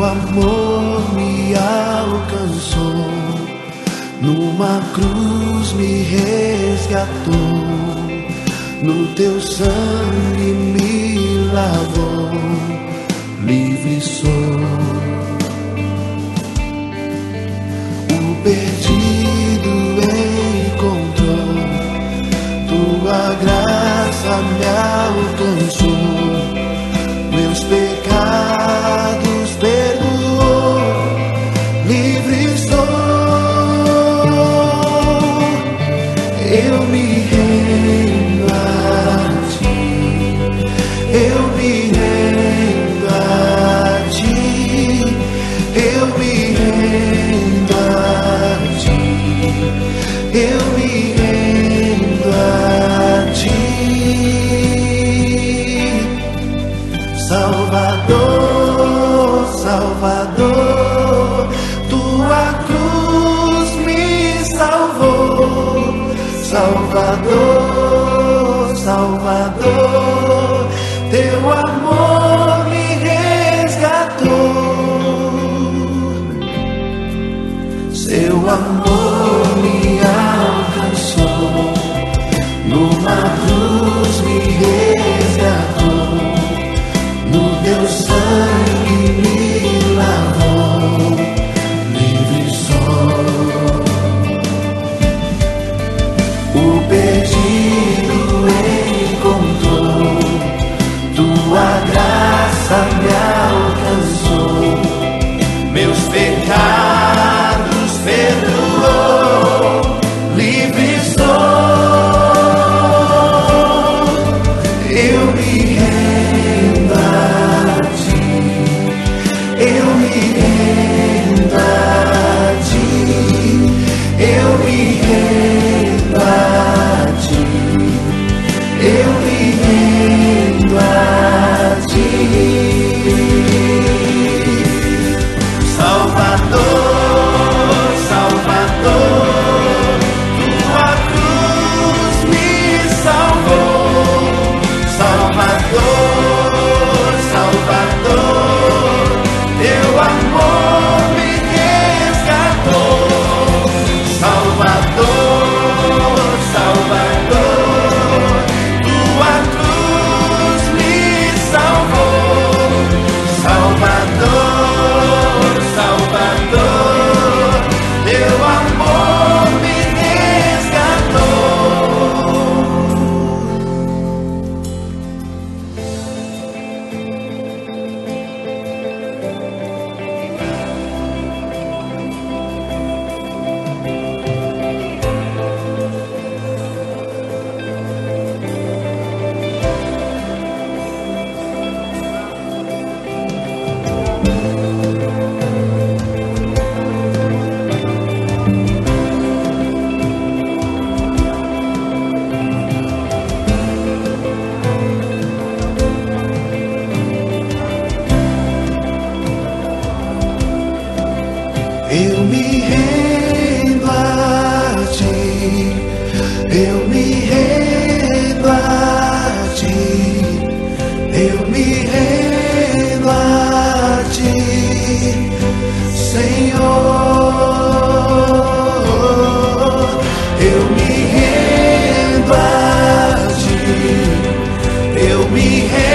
Teu amor me alcançou, numa cruz me resgatou, no Teu sangue me lavou, livre sou. O perdido encontrou, Tua graça me alcançou, meus pecados Salvador, Salvador, Teu amor me resgatou, Seu amor me alcançou, numa cruz me resgatou, no Teu sangue me lavou, livre sou. Eu me rendo.